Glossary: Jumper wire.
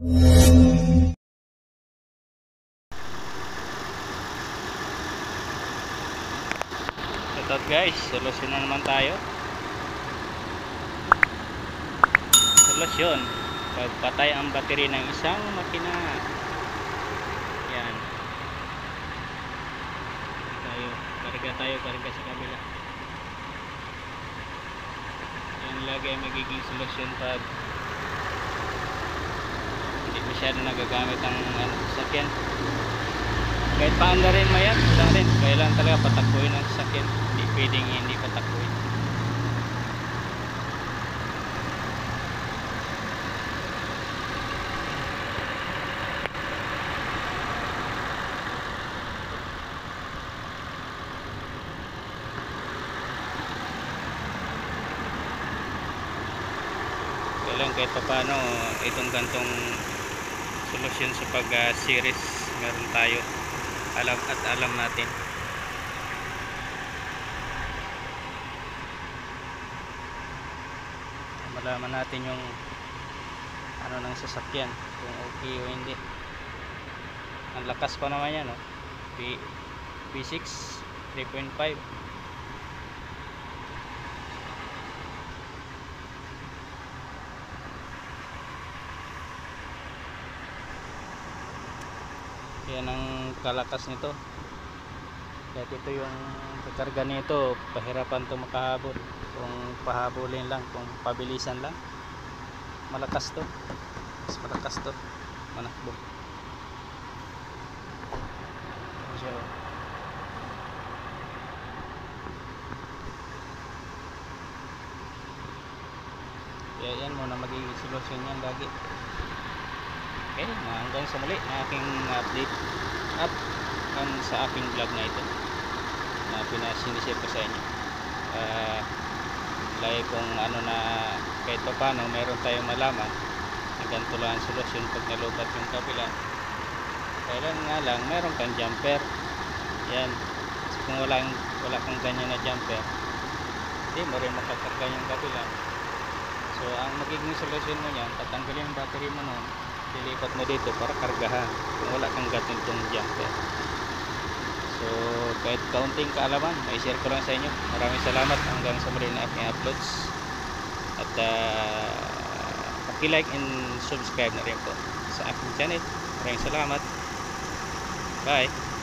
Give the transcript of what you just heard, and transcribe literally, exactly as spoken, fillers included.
Shoutout guys, solusyon na naman tayo. Solusyon, pagpatay ang battery ng isang makina. Yan, tayo, karga tayo, karga sa kabila. Yan lagi ay magiging solusyon pag masyado nagagamit ang ano, sasakyan. Kahit paanda rin mayan, kailangan talaga patakbuhin ang sasakyan, hindi pwedeng hindi patakbuhin. Kailangan kahit paano itong gantong solusyon sa pag-series uh, meron tayo, alam at alam natin. Malaman natin yung ano ng sasakyan kung okay o hindi. Ang lakas pa naman yan, no? V six three point five. Yan ang kalakas nito. Kaya ito yung kakarga nito, pahirapan ito makahabol. Kung pahabulin lang, kung pabilisan lang, malakas to. Mas malakas to, manakbo. So, kaya yan muna magiging solusyon yan lagi. Okay, hanggang sa muli na aking update at ang sa aking vlog na ito na pinasinishare ko sa inyo. Uh, like kung ano na kahit pa paano meron tayong malaman na ganito lang ang solusyon pag nalubat yung kabila. Kailan nga lang meron kang jumper. Yan. So, kung walang, wala kang ganyan na jumper, hindi mo rin makakarga yung kabila. So ang magiging solusyon mo niyan, tatanggalin yung battery mo noon, dilipat mo dito para kargahan kung wala kang gatin itong jumper. So kahit kaunting kaalaman, may share ko lang sa inyo. Maraming salamat, hanggang sa muli na aking uploads at uh, paki-like and subscribe na rin po sa aking channel. Maraming salamat, bye.